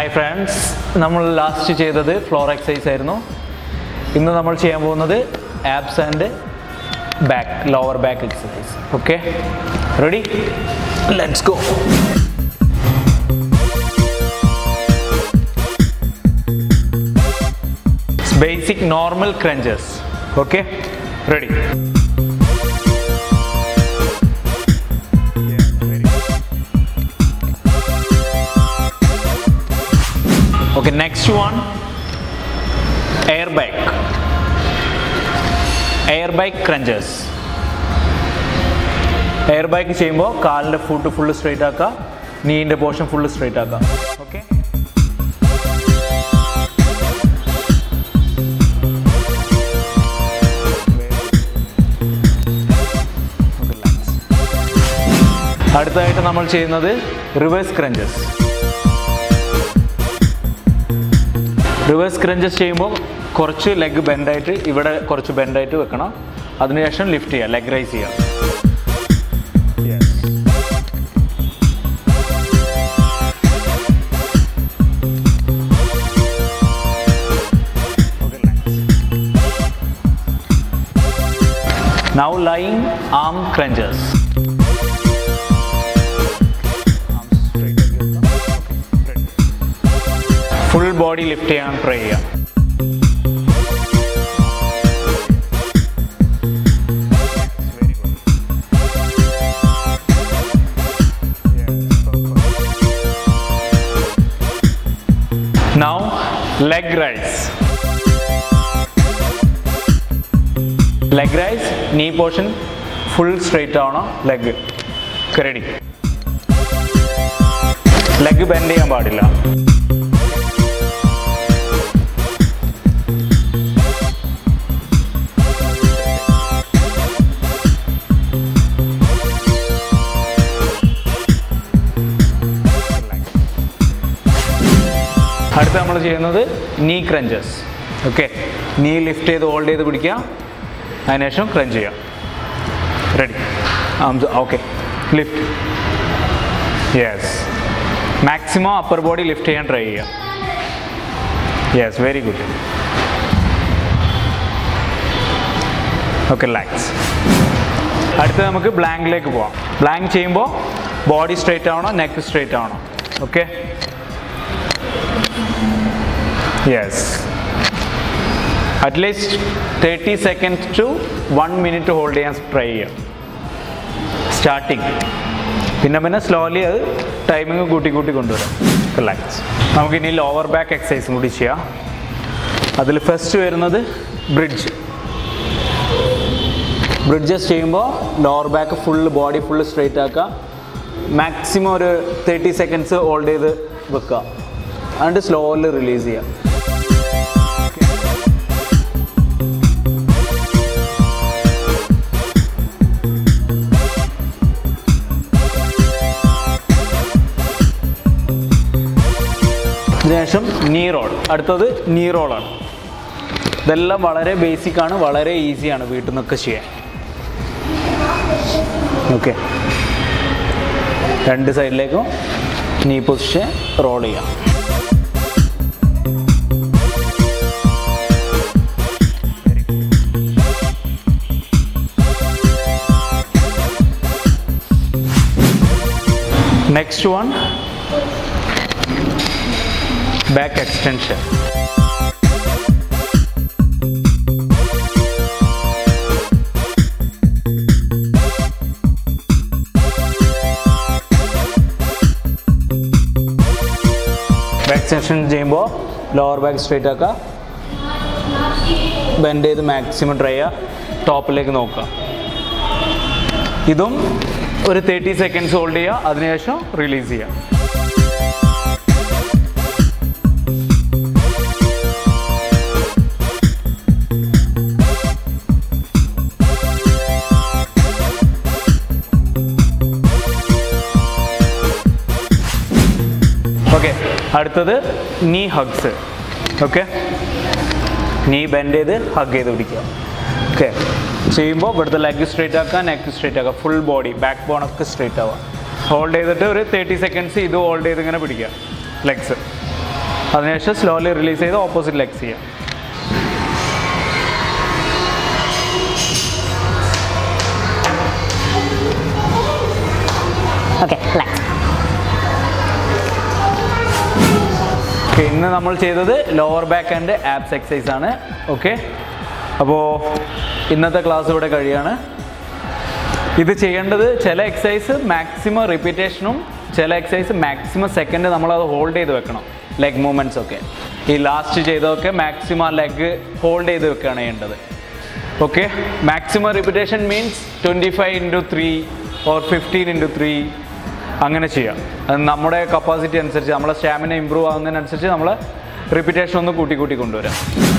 Hi friends, നമ്മൾ last ചെയ്തത് floor exercise ആയിരുന്നു. ഇന്ന് നമ്മൾ ചെയ്യാൻ പോകുന്നത് abs and back, lower back exercise. Okay? Ready? Let's go. It's basic normal crunches. Okay? Ready? Okay, next one, air bike crunches. Air bike cheyumbo kaalinte foot full straight aaka, knee inde portion full straight aaka. Okay, aduthayitte nammal cheyyunnathu reverse crunches. Reverse crunches ചെയ്യുമ്പോൾ കുറച്ച് leg bend ആയിട്ട് ഇവിടെ കുറച്ച് bend ആയിട്ട് വെക്കണം. അതിനുശേഷം lift ചെയ്യുക, leg raise ചെയ്യുക. Now lying arm crunches. Full body lift and prayer. Now leg rise. Leg rise, knee portion full straight down leg. Ready. Leg bend ചെയ്യാൻ പാടില്ല. അടുത്ത നമ്മൾ ചെയ്യുന്നത് knee crunches. Okay, knee lift ചെയ്ത് hold ചെയ്ത് പിടിക്കുക, അതിനുശേഷം crunch ചെയ്യാം. Ready? Okay, lift. Yes, maximum upper body lift ചെയ്യാൻ try ചെയ്യാം. Yes, very good. Okay, legs. അടുത്ത നമുക്ക് blankലേക്ക് പോവാം. Blank ചെയ്യുമ്പോൾ body straight ആവണം, neck straight ആവണം. Okay? Yes, at least 30 seconds to 1 minute hold and try here. Starting pinna mena slowly timing gooti konduvaram. Relax. Namakku ini lower back exercise mudi cheya. Adil first varunathu bridge. Bridges cheyumbo lower back full body full straight aaka, maximum or 30 seconds hold cheyidu vekka and slowly release cheya. ശേഷം നീ role. അടുത്തത് നീ റോളാണ്. ഇതെല്ലാം വളരെ ബേസിക്കാണ്, വളരെ ഈസിയാണ് വീട്ടിൽ നിന്നൊക്കെ ചെയ്യാൻ. ഓക്കെ, രണ്ട് സൈഡിലേക്കും നീ പൊസിഷൻ റോൾ ചെയ്യാം. Next one back extension. Back extension ചെയ്യുമ്പോൾ lower back straight ആക്കുക, bend ചെയ്ത് maximum try ചെയ്യുക, ടോപ്പിലേക്ക് നോക്കുക. ഇതും ഒരു 30 seconds ഹോൾഡ് ചെയ്യുക, അതിനുശേഷം റിലീസ് ചെയ്യുക. അടുത്തത് knee hugs. Okay, knee bend ചെയ്ത് ഹഗ് ചെയ്ത് പിടിക്കുക. ഓക്കെ, ചെയ്യുമ്പോൾ ഇവിടുത്തെ ലെഗ് സ്ട്രേറ്റ് ആക്കുക, നെക്ക് സ്ട്രേറ്റ് ആക്കുക, ഫുൾ ബോഡി ബാക്ക് ബോണൊക്കെ സ്ട്രേറ്റ് ആവുക. ഹോൾഡ് ചെയ്തിട്ട് ഒരു 30 സെക്കൻഡ്സ് ഇത് ഹോൾഡ് ചെയ്ത് ഇങ്ങനെ പിടിക്കുക ലെഗ്സ്. അതിനുശേഷം സ്ലോലി റിലീസ് ചെയ്ത് ഓപ്പോസിറ്റ് ലെഗ്സ് ചെയ്യാം. ഇന്ന് നമ്മൾ ചെയ്തത് lower back and abs exercise ആണ്. ഓക്കെ, അപ്പോൾ ഇന്നത്തെ ക്ലാസ് ഇവിടെ കഴിയാണ്. ഇത് ചെയ്യേണ്ടത് ചില എക്സസൈസ് മാക്സിമം റിപ്പീറ്റേഷനും ചില എക്സസൈസ് മാക്സിമം സെക്കൻഡ് നമ്മളത് ഹോൾഡ് ചെയ്ത് വെക്കണം. ലെഗ് മൂവ്മെൻറ്റ്സ് ഒക്കെ ഈ ലാസ്റ്റ് ചെയ്തതൊക്കെ മാക്സിമം ആ ലെഗ് ഹോൾഡ് ചെയ്ത് വെക്കുകയാണ് ചെയ്യേണ്ടത്. Okay, maximum repetition means 25 × 3 or 15 × 3 അങ്ങനെ ചെയ്യാം. അത് നമ്മുടെ കപ്പാസിറ്റി അനുസരിച്ച്, നമ്മളെ സ്റ്റാമിന ഇമ്പ്രൂവ് ആകുന്നതിനനുസരിച്ച് നമ്മൾ റിപ്പീറ്റേഷൻ ഒന്ന് കൂട്ടി കൊണ്ടുവരാം.